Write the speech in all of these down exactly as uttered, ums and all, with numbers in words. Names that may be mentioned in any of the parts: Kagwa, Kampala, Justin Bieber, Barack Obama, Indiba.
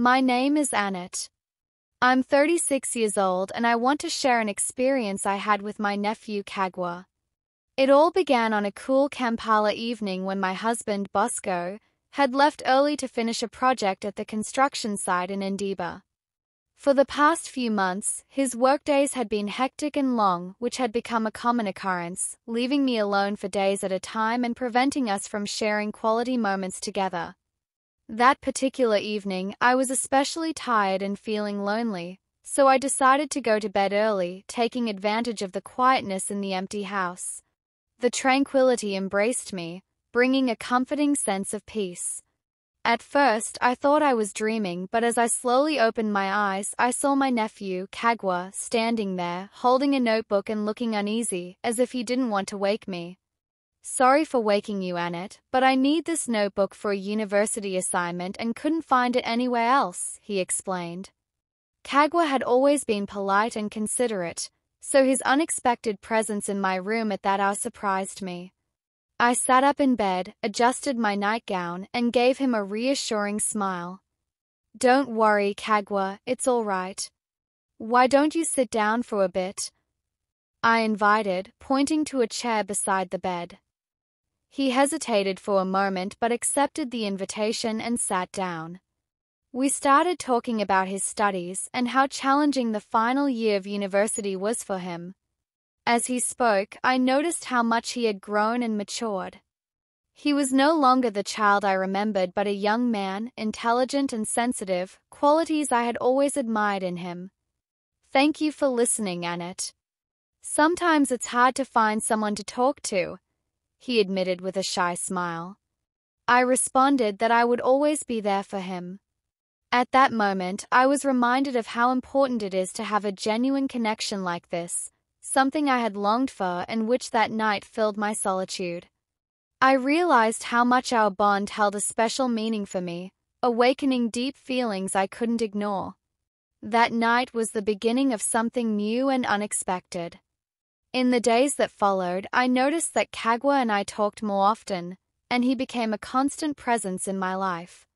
My name is Annette. I'm thirty-six years old and I want to share an experience I had with my nephew Kagwa. It all began on a cool Kampala evening when my husband Bosco had left early to finish a project at the construction site in Indiba. For the past few months, his workdays had been hectic and long, which had become a common occurrence, leaving me alone for days at a time and preventing us from sharing quality moments together. That particular evening, I was especially tired and feeling lonely, so I decided to go to bed early, taking advantage of the quietness in the empty house. The tranquility embraced me, bringing a comforting sense of peace. At first, I thought I was dreaming, but as I slowly opened my eyes, I saw my nephew, Kagwa, standing there, holding a notebook and looking uneasy, as if he didn't want to wake me. "Sorry for waking you, Annette, but I need this notebook for a university assignment and couldn't find it anywhere else," he explained. Kagwa had always been polite and considerate, so his unexpected presence in my room at that hour surprised me. I sat up in bed, adjusted my nightgown, and gave him a reassuring smile. "Don't worry, Kagwa, it's all right. Why don't you sit down for a bit?" I invited, pointing to a chair beside the bed. He hesitated for a moment but accepted the invitation and sat down. We started talking about his studies and how challenging the final year of university was for him. As he spoke, I noticed how much he had grown and matured. He was no longer the child I remembered, but a young man, intelligent and sensitive, qualities I had always admired in him. "Thank you for listening, Annette. Sometimes it's hard to find someone to talk to," he admitted with a shy smile. I responded that I would always be there for him. At that moment, I was reminded of how important it is to have a genuine connection like this, something I had longed for and which that night filled my solitude. I realized how much our bond held a special meaning for me, awakening deep feelings I couldn't ignore. That night was the beginning of something new and unexpected. In the days that followed, I noticed that Kagwa and I talked more often, and he became a constant presence in my life.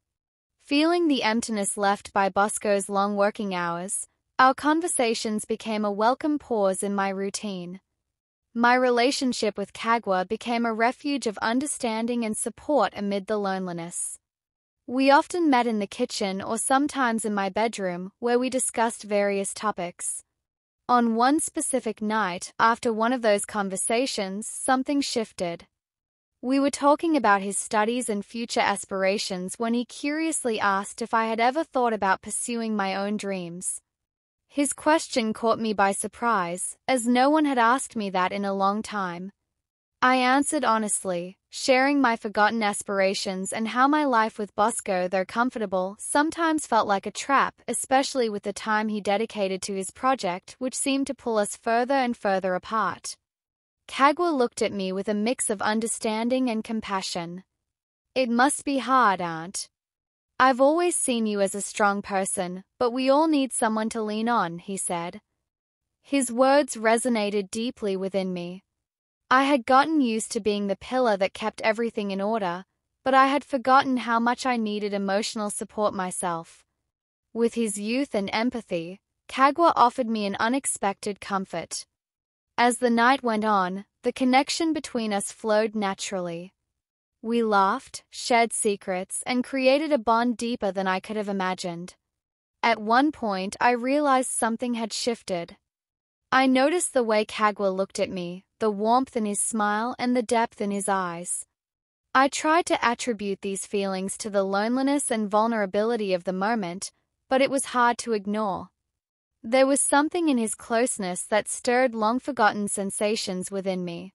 Feeling the emptiness left by Bosco's long working hours, our conversations became a welcome pause in my routine. My relationship with Kagwa became a refuge of understanding and support amid the loneliness. We often met in the kitchen or sometimes in my bedroom, where we discussed various topics. On one specific night, after one of those conversations, something shifted. We were talking about his studies and future aspirations when he curiously asked if I had ever thought about pursuing my own dreams. His question caught me by surprise, as no one had asked me that in a long time. I answered honestly, sharing my forgotten aspirations and how my life with Bosco, though comfortable, sometimes felt like a trap, especially with the time he dedicated to his project, which seemed to pull us further and further apart. Kagwa looked at me with a mix of understanding and compassion. "It must be hard, Aunt. I've always seen you as a strong person, but we all need someone to lean on," he said. His words resonated deeply within me. I had gotten used to being the pillar that kept everything in order, but I had forgotten how much I needed emotional support myself. With his youth and empathy, Kagwa offered me an unexpected comfort. As the night went on, the connection between us flowed naturally. We laughed, shared secrets, and created a bond deeper than I could have imagined. At one point, I realized something had shifted. I noticed the way Kagwa looked at me, the warmth in his smile and the depth in his eyes. I tried to attribute these feelings to the loneliness and vulnerability of the moment, but it was hard to ignore. There was something in his closeness that stirred long-forgotten sensations within me.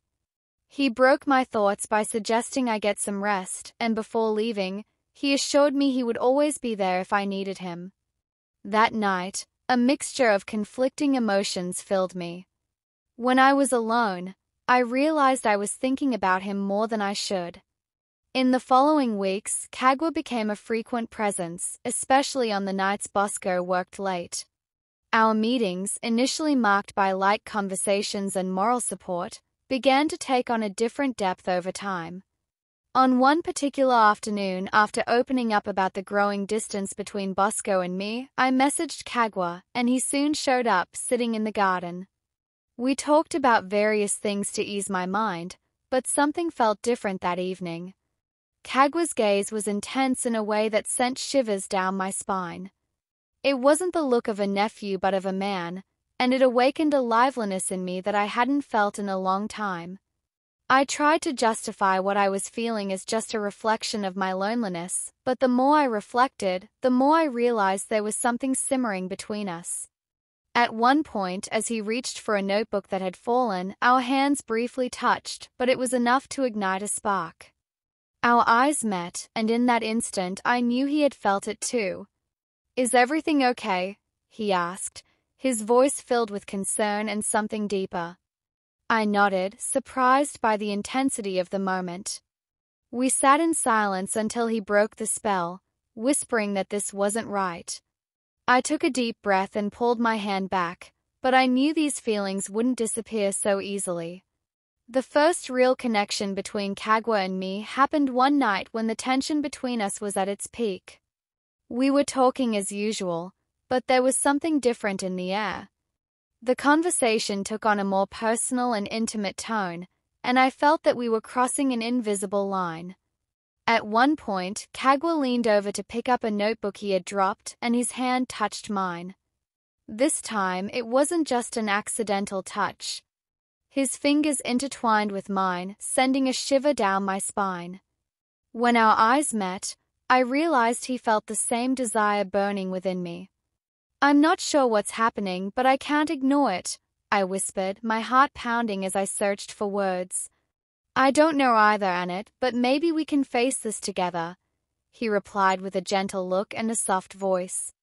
He broke my thoughts by suggesting I get some rest, and before leaving, he assured me he would always be there if I needed him. That night, a mixture of conflicting emotions filled me. When I was alone, I realized I was thinking about him more than I should. In the following weeks, Kagwa became a frequent presence, especially on the nights Bosco worked late. Our meetings, initially marked by light conversations and moral support, began to take on a different depth over time. On one particular afternoon, after opening up about the growing distance between Bosco and me, I messaged Kagwa, and he soon showed up, sitting in the garden. We talked about various things to ease my mind, but something felt different that evening. Kagwa's gaze was intense in a way that sent shivers down my spine. It wasn't the look of a nephew but of a man, and it awakened a liveliness in me that I hadn't felt in a long time. I tried to justify what I was feeling as just a reflection of my loneliness, but the more I reflected, the more I realized there was something simmering between us. At one point, as he reached for a notebook that had fallen, our hands briefly touched, but it was enough to ignite a spark. Our eyes met, and in that instant I knew he had felt it too. "Is everything okay?" he asked, his voice filled with concern and something deeper. I nodded, surprised by the intensity of the moment. We sat in silence until he broke the spell, whispering that this wasn't right. I took a deep breath and pulled my hand back, but I knew these feelings wouldn't disappear so easily. The first real connection between Kagwa and me happened one night when the tension between us was at its peak. We were talking as usual, but there was something different in the air. The conversation took on a more personal and intimate tone, and I felt that we were crossing an invisible line. At one point, Kagwa leaned over to pick up a notebook he had dropped, and his hand touched mine. This time, it wasn't just an accidental touch. His fingers intertwined with mine, sending a shiver down my spine. When our eyes met, I realized he felt the same desire burning within me. "I'm not sure what's happening, but I can't ignore it," I whispered, my heart pounding as I searched for words. "I don't know either, Annette, but maybe we can face this together," he replied with a gentle look and a soft voice.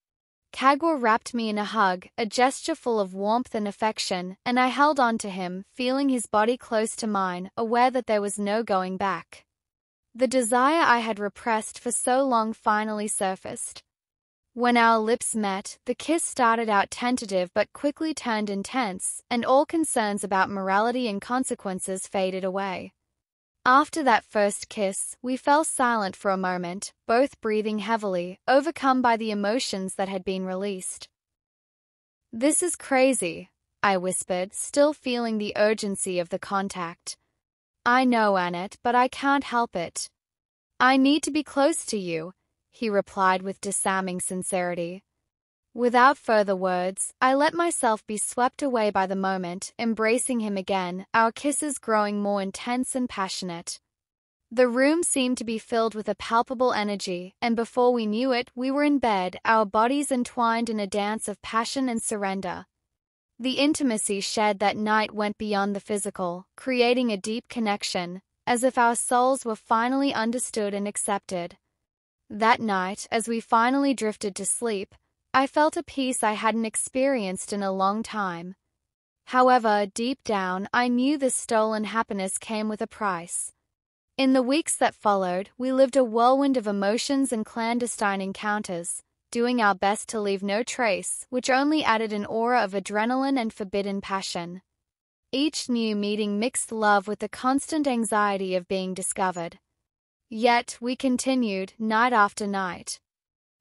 Kagwa wrapped me in a hug, a gesture full of warmth and affection, and I held on to him, feeling his body close to mine, aware that there was no going back. The desire I had repressed for so long finally surfaced. When our lips met, the kiss started out tentative but quickly turned intense, and all concerns about morality and consequences faded away. After that first kiss, we fell silent for a moment, both breathing heavily, overcome by the emotions that had been released. "This is crazy," I whispered, still feeling the urgency of the contact. "I know, Annette, but I can't help it. I need to be close to you," he replied with disarming sincerity. Without further words, I let myself be swept away by the moment, embracing him again, our kisses growing more intense and passionate. The room seemed to be filled with a palpable energy, and before we knew it, we were in bed, our bodies entwined in a dance of passion and surrender. The intimacy shared that night went beyond the physical, creating a deep connection, as if our souls were finally understood and accepted. That night, as we finally drifted to sleep, I felt a peace I hadn't experienced in a long time. However, deep down, I knew this stolen happiness came with a price. In the weeks that followed, we lived a whirlwind of emotions and clandestine encounters, doing our best to leave no trace, which only added an aura of adrenaline and forbidden passion. Each new meeting mixed love with the constant anxiety of being discovered. Yet, we continued, night after night.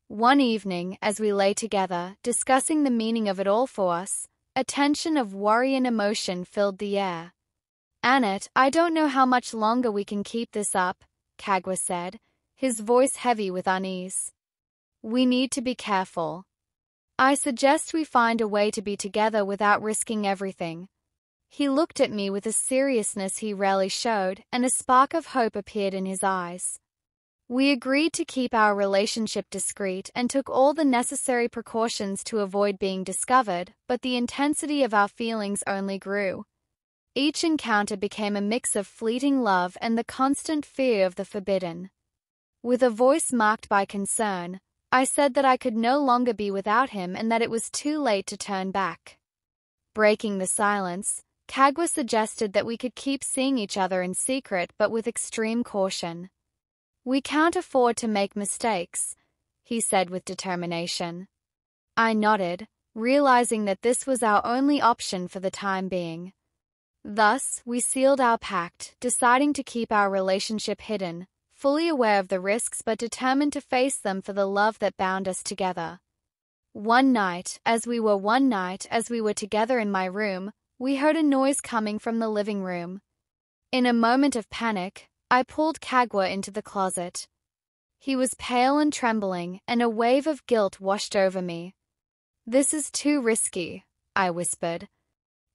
One evening, as we lay together, discussing the meaning of it all for us, a tension of worry and emotion filled the air. "Annette, I don't know how much longer we can keep this up," Kagwa said, his voice heavy with unease. "We need to be careful. I suggest we find a way to be together without risking everything." He looked at me with a seriousness he rarely showed, and a spark of hope appeared in his eyes. We agreed to keep our relationship discreet and took all the necessary precautions to avoid being discovered, but the intensity of our feelings only grew. Each encounter became a mix of fleeting love and the constant fear of the forbidden. With a voice marked by concern, I said that I could no longer be without him and that it was too late to turn back. Breaking the silence, Kagwa suggested that we could keep seeing each other in secret but with extreme caution. "We can't afford to make mistakes," he said with determination. I nodded, realizing that this was our only option for the time being. Thus, we sealed our pact, deciding to keep our relationship hidden, fully aware of the risks but determined to face them for the love that bound us together. One night, as we were one night as we were together in my room, we heard a noise coming from the living room. In a moment of panic, I pulled Kagwa into the closet. He was pale and trembling, and a wave of guilt washed over me. "This is too risky," I whispered.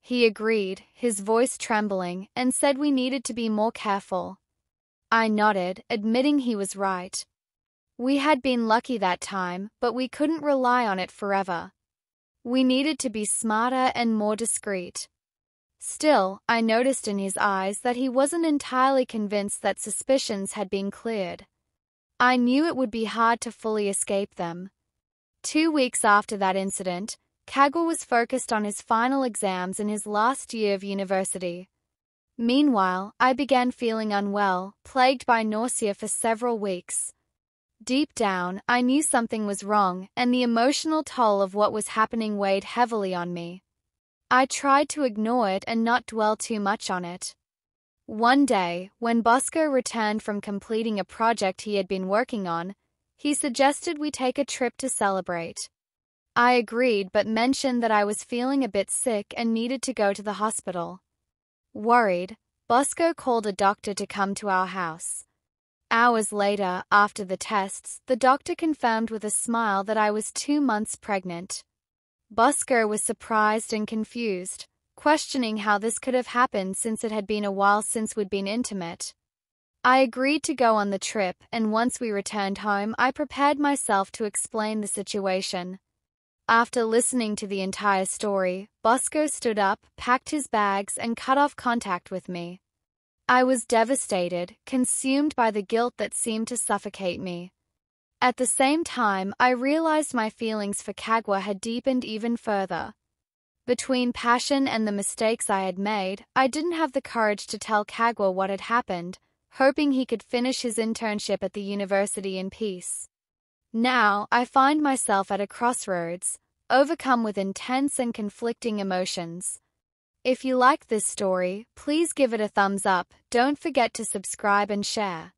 He agreed, his voice trembling, and said we needed to be more careful. I nodded, admitting he was right. We had been lucky that time, but we couldn't rely on it forever. We needed to be smarter and more discreet. Still, I noticed in his eyes that he wasn't entirely convinced that suspicions had been cleared. I knew it would be hard to fully escape them. Two weeks after that incident, Kagwa was focused on his final exams in his last year of university. Meanwhile, I began feeling unwell, plagued by nausea for several weeks. Deep down, I knew something was wrong, and the emotional toll of what was happening weighed heavily on me. I tried to ignore it and not dwell too much on it. One day, when Bosco returned from completing a project he had been working on, he suggested we take a trip to celebrate. I agreed but mentioned that I was feeling a bit sick and needed to go to the hospital. Worried, Bosco called a doctor to come to our house. Hours later, after the tests, the doctor confirmed with a smile that I was two months pregnant. Bosco was surprised and confused, questioning how this could have happened since it had been a while since we'd been intimate. I agreed to go on the trip, and once we returned home, I prepared myself to explain the situation. After listening to the entire story, Bosco stood up, packed his bags, and cut off contact with me. I was devastated, consumed by the guilt that seemed to suffocate me. At the same time, I realized my feelings for Kagwa had deepened even further. Between passion and the mistakes I had made, I didn't have the courage to tell Kagwa what had happened, hoping he could finish his internship at the university in peace. Now, I find myself at a crossroads, overcome with intense and conflicting emotions. If you liked this story, please give it a thumbs up, don't forget to subscribe and share.